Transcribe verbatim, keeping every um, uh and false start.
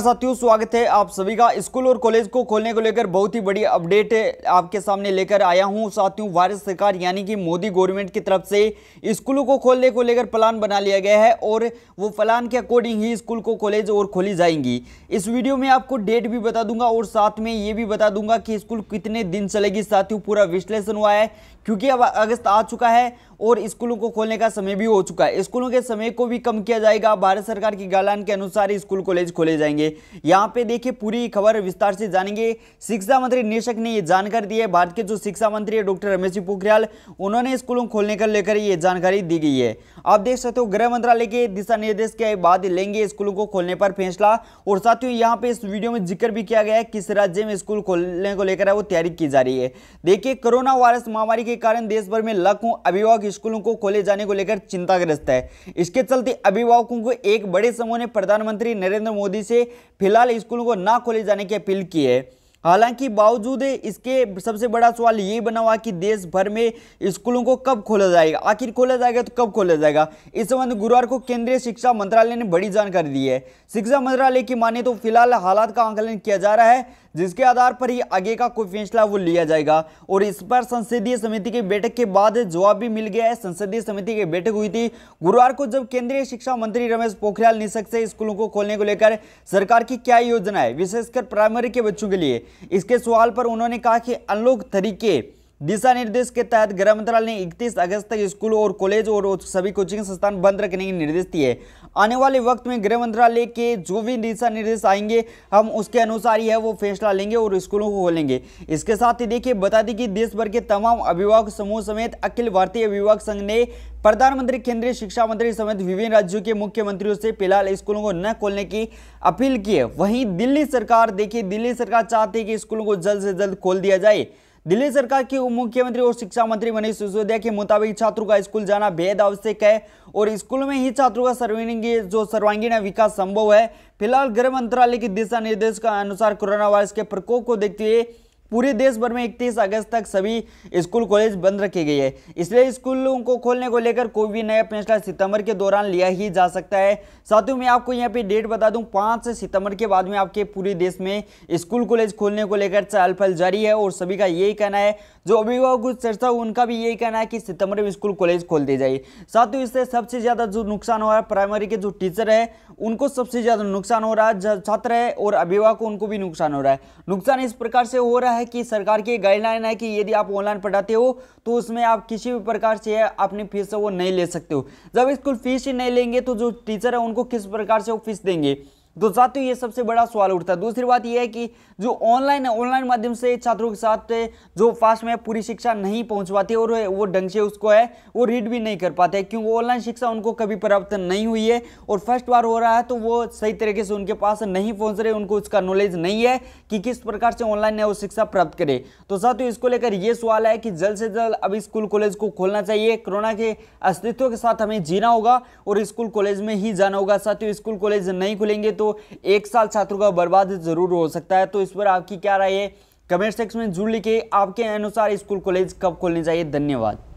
साथियों स्वागत है आप सभी का। स्कूल और कॉलेज को खोलने को लेकर बहुत ही बड़ी अपडेट आपके सामने लेकर आया हूं साथियों। भारत सरकार यानी कि मोदी गवर्नमेंट की तरफ से स्कूलों को खोलने को लेकर प्लान बना लिया गया है और वो प्लान के अकॉर्डिंग ही स्कूल को कॉलेज और खोली जाएंगी। इस वीडियो में आपको डेट भी बता दूंगा और साथ में ये भी बता दूंगा कि स्कूल कितने दिन चलेगी साथियों। पूरा विश्लेषण हुआ है क्योंकि अब अगस्त आ चुका है और स्कूलों को खोलने का समय भी हो चुका है। स्कूलों के समय को भी कम किया जाएगा। भारत सरकार की गाइडलाइन के अनुसार स्कूल कॉलेज खोले जाएंगे। यहाँ पे देखिए पूरी खबर विस्तार से जानेंगे। शिक्षा मंत्री निशंक ने ये जानकारी दी है। भारत के जो शिक्षा मंत्री है डॉक्टर रमेश पोखरियाल, उन्होंने स्कूलों को खोलने को लेकर ये जानकारी दी गई है। आप देख सकते हो गृह मंत्रालय के दिशा निर्देश के बाद लेंगे स्कूलों को खोलने पर फैसला। और साथियों यहाँ पे इस वीडियो में जिक्र भी किया गया है किस राज्य में स्कूल खोलने को लेकर है वो तैयारी की जा रही है। देखिए कोरोना वायरस महामारी के कारण देश भर में लाखों अभिभावक स्कूलों को खोले जाने को लेकर चिंताग्रस्त है। इसके चलते अभिभावकों को एक बड़े समूह ने प्रधानमंत्री नरेंद्र मोदी से फिलहाल स्कूलों को ना खोले जाने की अपील की है। हालांकि बावजूद इसके सबसे बड़ा सवाल ये बना हुआ कि देश भर में स्कूलों को कब खोला जाएगा, आखिर खोला जाएगा तो कब खोला जाएगा। इस संबंध गुरुवार को केंद्रीय शिक्षा मंत्रालय ने बड़ी जानकारी दी है। शिक्षा मंत्रालय की माने तो फिलहाल हालात का आकलन किया जा रहा है, जिसके आधार पर ही आगे का कोई फैसला वो लिया जाएगा। और इस पर संसदीय समिति की बैठक के बाद जवाब भी मिल गया है। संसदीय समिति की बैठक हुई थी गुरुवार को, जब केंद्रीय शिक्षा मंत्री रमेश पोखरियाल निशंक से स्कूलों को खोलने को लेकर सरकार की क्या योजना है, विशेषकर प्राइमरी के बच्चों के लिए, इसके सवाल पर उन्होंने कहा कि अनलॉक तरीके दिशा निर्देश के तहत गृह मंत्रालय ने इकतीस अगस्त तक स्कूल और कॉलेज और सभी कोचिंग संस्थान बंद रखने के निर्देश दिए। आने वाले वक्त में गृह मंत्रालय के जो भी दिशा निर्देश आएंगे हम उसके अनुसार ही है वो फैसला लेंगे और स्कूलों को खोलेंगे। इसके साथ ही देखिए बता दें कि देश भर के तमाम अभिभावक समूह समेत अखिल भारतीय अभिभावक संघ ने प्रधानमंत्री, केंद्रीय शिक्षा मंत्री समेत विभिन्न राज्यों के मुख्यमंत्रियों से फिलहाल स्कूलों को न खोलने की अपील की है। वहीं दिल्ली सरकार, देखिए दिल्ली सरकार चाहती है कि स्कूलों को जल्द से जल्द खोल दिया जाए। दिल्ली सरकार के मुख्यमंत्री और शिक्षा मंत्री मनीष सिसोदिया के मुताबिक छात्रों का स्कूल जाना बेहद आवश्यक है और स्कूल में ही छात्रों का सर्वांगीण जो सर्वांगीण विकास संभव है। फिलहाल गृह मंत्रालय के दिशा निर्देश के अनुसार कोरोना वायरस के प्रकोप को देखते हुए पूरे देश भर में इकतीस अगस्त तक सभी स्कूल कॉलेज बंद रखे गए हैं। इसलिए स्कूलों को खोलने को लेकर कोई भी नया फैसला सितंबर के दौरान लिया ही जा सकता है। साथियों मैं आपको यहां पे डेट बता दूं, पाँच सितंबर के बाद में आपके पूरे देश में स्कूल कॉलेज खोलने को लेकर चहल पहल जारी है। और सभी का यही कहना है, जो अभिभावक चर्चा हुई उनका भी यही कहना है कि सितंबर में स्कूल कॉलेज खोल दिए जाए। साथियों इससे सबसे ज़्यादा जो नुकसान हो रहा है प्राइमरी के जो टीचर है उनको सबसे ज़्यादा नुकसान हो रहा है, छात्र है और अभिभावक उनको भी नुकसान हो रहा है। नुकसान इस प्रकार से हो रहा है कि सरकार की गाइडलाइन है कि यदि आप ऑनलाइन पढ़ाते हो तो उसमें आप किसी भी प्रकार से अपनी फीस वो नहीं ले सकते हो। जब स्कूल फीस ही नहीं लेंगे तो जो टीचर है उनको किस प्रकार से वो फीस देंगे। तो साथियों ये सबसे बड़ा सवाल उठता है। दूसरी बात यह है कि जो ऑनलाइन है, ऑनलाइन माध्यम से छात्रों के साथ जो फास्ट में पूरी शिक्षा नहीं पहुंच पाती और वो ढंग से उसको है वो रीड भी नहीं कर पाते, क्योंकि ऑनलाइन शिक्षा उनको कभी प्राप्त नहीं हुई है और फर्स्ट बार हो रहा है तो वो सही तरीके से उनके पास नहीं पहुँच रहे, उनको उसका नॉलेज नहीं है कि किस प्रकार से ऑनलाइन है वो शिक्षा प्राप्त करे। तो साथियों इसको लेकर ये सवाल है कि जल्द से जल्द अभी स्कूल कॉलेज को खोलना चाहिए। कोरोना के अस्तित्व के साथ हमें जीना होगा और स्कूल कॉलेज में ही जाना होगा। साथियों स्कूल कॉलेज नहीं खुलेंगे तो एक साल छात्रों का बर्बाद जरूर हो सकता है। तो इस पर आपकी क्या राय है, कमेंट सेक्शन में जरूर लिखिए। आपके अनुसार स्कूल कॉलेज कब खोलने चाहिए। धन्यवाद।